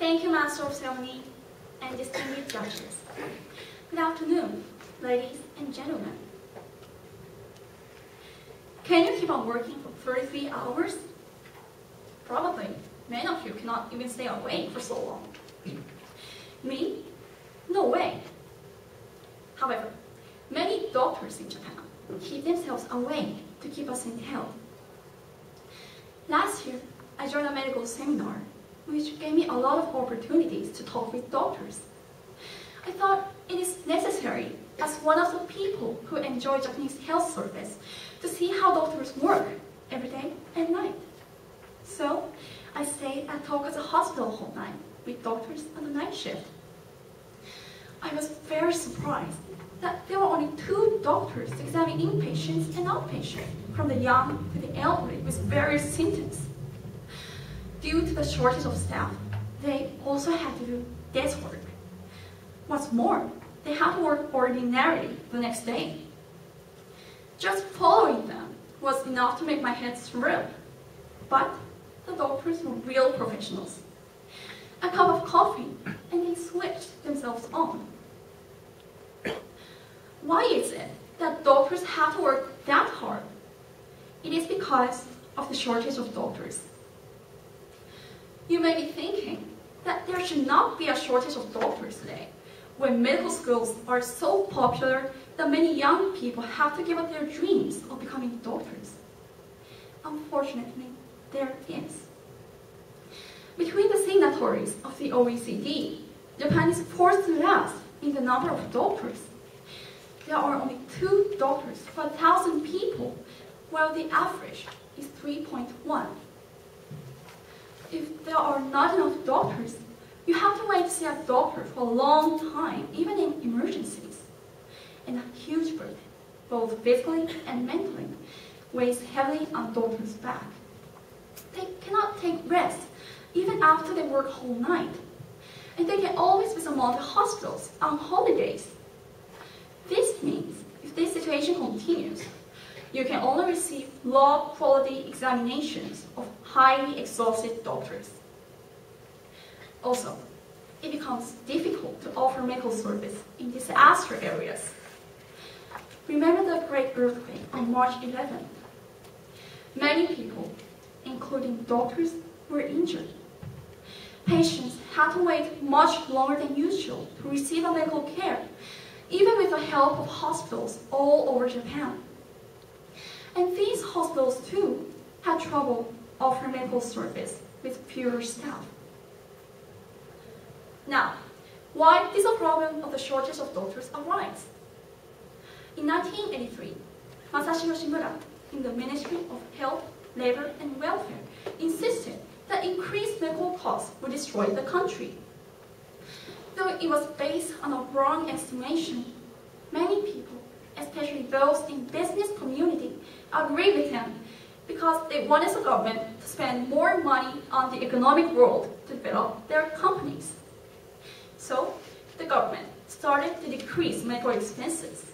Thank you, Master of Ceremony and distinguished judges. Good afternoon, ladies and gentlemen. Can you keep on working for 33 hours? Probably. Many of you cannot even stay awake for so long. Me? No way. However, many doctors in Japan keep themselves awake to keep us in health. Last year, I joined a medical seminar, which gave me a lot of opportunities to talk with doctors. I thought it is necessary, as one of the people who enjoy Japanese health service, to see how doctors work every day and night. So, I stayed at Tohoku Hospital whole night with doctors on the night shift. I was very surprised that there were only 2 doctors examining inpatients and outpatients, from the young to the elderly with various symptoms. Due to the shortage of staff, they also had to do desk work. What's more, they had to work ordinarily the next day. Just following them was enough to make my head swirl. But the doctors were real professionals. A cup of coffee, and they switched themselves on. Why is it that doctors have to work that hard? It is because of the shortage of doctors. You may be thinking that there should not be a shortage of doctors today, when medical schools are so popular that many young people have to give up their dreams of becoming doctors. Unfortunately, there is. Between the signatories of the OECD, Japan is fourth to last in the number of doctors. There are only 2 doctors per 1,000 people, while the average is 3.1. If there are not enough doctors, you have to wait to see a doctor for a long time, even in emergencies. And a huge burden, both physically and mentally, weighs heavily on doctors' back. They cannot take rest, even after they work whole night. And they can always visit multiple hospitals on holidays. This means, if this situation continues, you can only receive low-quality examinations of highly exhausted doctors. Also, it becomes difficult to offer medical service in disaster areas. Remember the great earthquake on March 11th. Many people, including doctors, were injured. Patients had to wait much longer than usual to receive medical care, even with the help of hospitals all over Japan. And these hospitals, too, had trouble offering medical service with fewer staff. Now, why did the problem of the shortage of doctors arise? In 1983, Masashi Yoshimura, in the Ministry of Health, Labor, and Welfare, insisted that increased medical costs would destroy the country. Though it was based on a wrong estimation, many people, especially those in business community, agreed with him because they wanted the government to spend more money on the economic world to develop their companies. So, the government started to decrease medical expenses.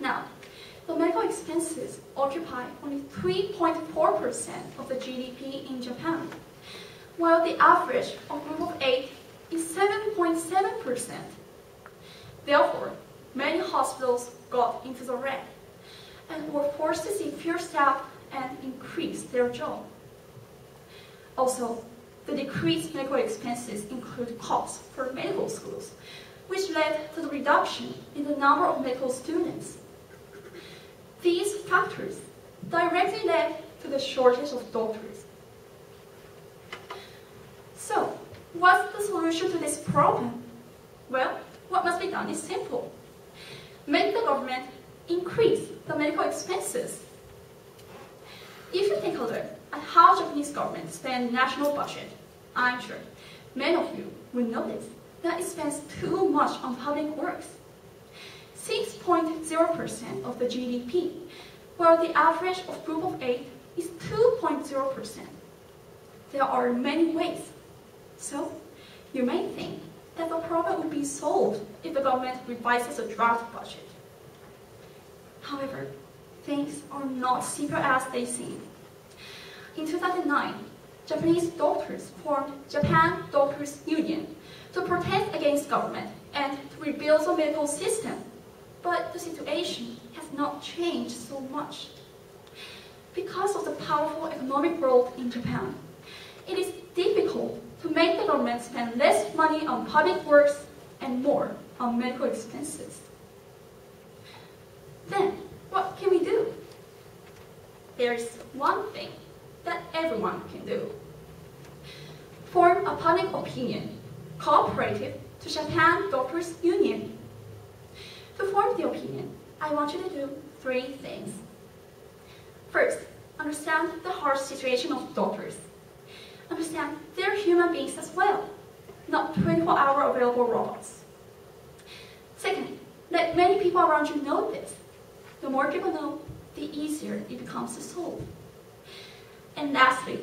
Now, the medical expenses occupy only 3.4% of the GDP in Japan, while the average of Group of 8 is 7.7%. Therefore, many hospitals got into the red and were forced to see fewer staff and increase their job. Also, the decreased medical expenses include costs for medical schools, which led to the reduction in the number of medical students. These factors directly led to the shortage of doctors. So, what's the solution to this problem? Well, what must be done is simple. Make the government increase the medical expenses. If you take a look at how Japanese government spend national budget, I'm sure many of you will notice that it spends too much on public works. 6.0% of the GDP, while the average of Group of 8 is 2.0%. There are many ways. So, you may think that the problem would be solved if the government revises a draft budget. However, things are not simple as they seem. In 2009, Japanese doctors formed Japan Doctors Union to protest against government and to rebuild the medical system. But the situation has not changed so much. Because of the powerful economic growth in Japan, it is difficult to make the government spend less money on public works and more on medical expenses. Then, what can we do? There's one thing that everyone can do. Form a public opinion cooperative to Japan Doctors Union. To form the opinion, I want you to do three things. First, understand the harsh situation of doctors. Understand they're human beings as well, not 24-hour available robots. Second, let many people around you know this. The more people know, the easier it becomes to solve. And lastly,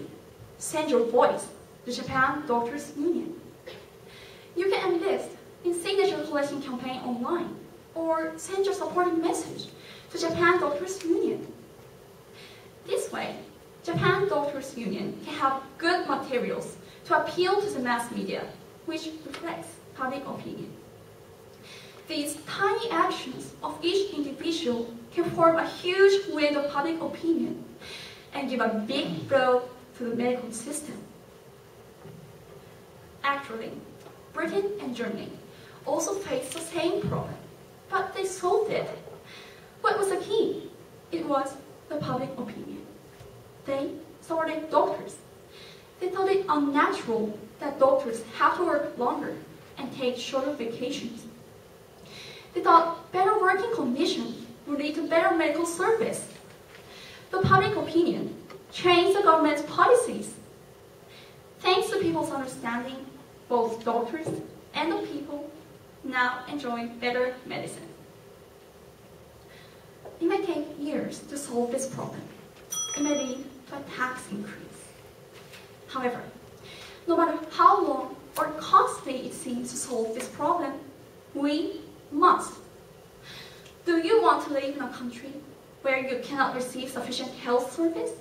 send your voice to Japan Doctors Union. You can enlist in signature collection campaign online, or send your supporting message to Japan Doctors Union. This way, Japan Doctors Union can have good materials to appeal to the mass media, which reflects public opinion. These tiny actions of each individual can form a huge wind of public opinion and give a big blow to the medical system. Actually, Britain and Germany also faced the same problem, but they solved it. What was the key? It was the public opinion. They, so were the doctors. They thought it unnatural that doctors have to work longer and take shorter vacations. They thought better working conditions would lead to better medical service. The public opinion changed the government's policies. Thanks to people's understanding, both doctors and the people now enjoy better medicine. It may take years to solve this problem. It may lead to a tax increase. However, no matter how long or costly it seems to solve this problem, we must. Do you want to live in a country where you cannot receive sufficient health service?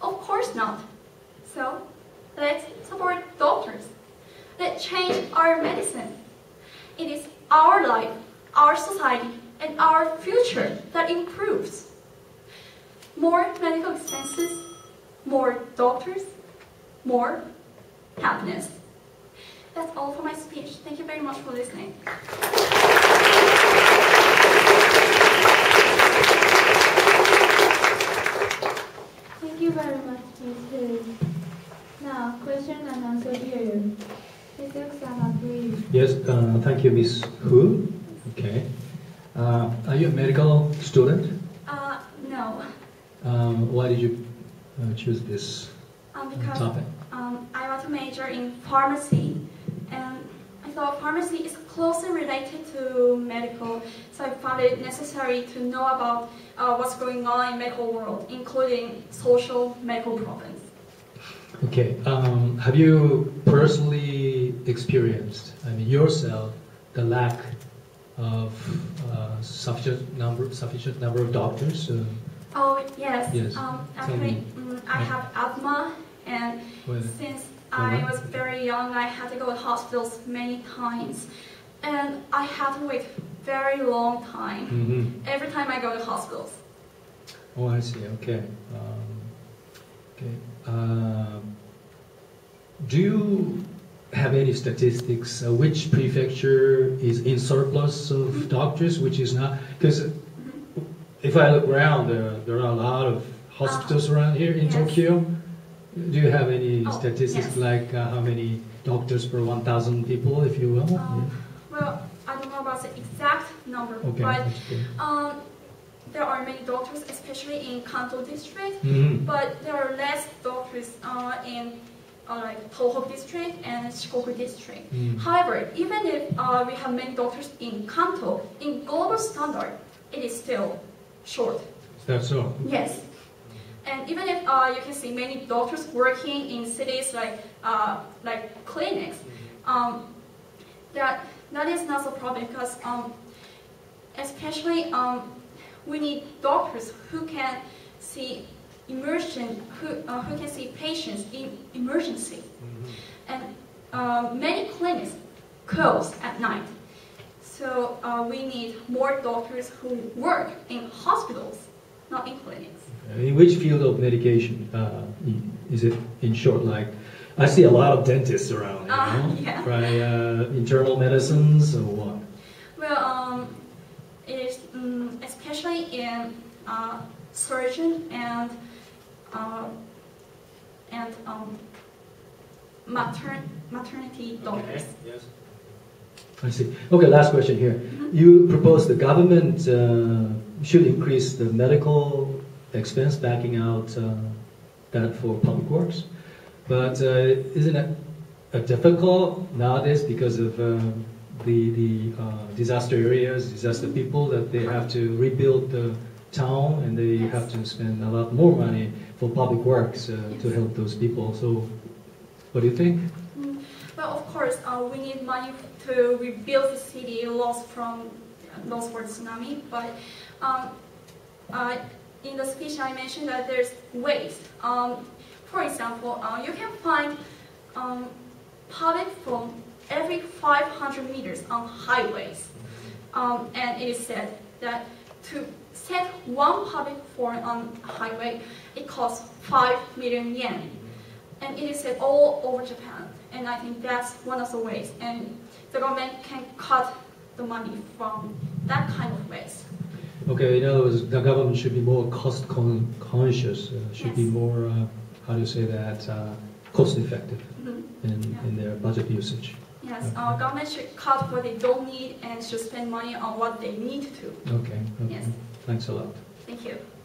Of course not. So, let's support doctors. Let's change our medicine. It is our life, our society, and our future that improves. More medical expenses, more doctors, more happiness. That's all for my speech. Thank you very much for listening. Thank you very much, Ms. Lee. Now, question and answer period. Ms. Oksana, please. Yes, thank you, Ms. Hu. Okay. Are you a medical student? No. Why did you choose this topic? I want to major in pharmacy, and I thought pharmacy is closely related to medical, so I found it necessary to know about what's going on in the medical world, including social medical problems. Okay, have you personally experienced, I mean yourself, the lack of sufficient number of doctors? Oh yes. Yes. Actually, I have asthma, and since I was very young, I had to go to hospitals many times, and I had to wait very long time every time I go to hospitals. Oh, I see. Okay. Okay. Do you have any statistics which prefecture is in surplus of doctors, which is not? Because if I look around, there are a lot of hospitals around here in Tokyo. Do you have any statistics like how many doctors per 1,000 people, if you will? Well, I don't know about the exact number, but there are many doctors, especially in Kanto District, but there are less doctors in like Tohoku District and Shikoku District. However, even if we have many doctors in Kanto, in global standard, it is still short. That's so? Yes. And even if you can see many doctors working in cities like clinics, that is not the problem because especially we need doctors who can see who can see patients in emergency. Mm-hmm. And many clinics close at night. So we need more doctors who work in hospitals, not in clinics. In which field of medication is it, in short, like? I see a lot of dentists around, you know? Yeah. Right, internal medicines or what? Well, especially in surgeon and maternity doctors. Okay. Yes. I see. Okay, last question here. Mm-hmm. You propose the government should increase the medical expense, backing out that for public works. But isn't it difficult nowadays because of the disaster areas, disaster people, that they have to rebuild the town and they yes. have to spend a lot more money for public works yes. to help those people. So what do you think? Well, of course, we need money to rebuild the city lost for tsunami. But in the speech, I mentioned that there's waste. For example, you can find public from every 500 meters on highways. And it is said that to set one public phone on a highway, it costs 5 million yen. And it is said all over Japan. And I think that's one of the ways. And the government can cut the money from that kind of waste. Okay, in other words, the government should be more cost conscious, should yes. be more... how do you say that, cost-effective mm-hmm. in their budget usage? Yes, okay. Government should cut what they don't need and should spend money on what they need to. Okay, okay. Yes. Thanks a lot. Thank you.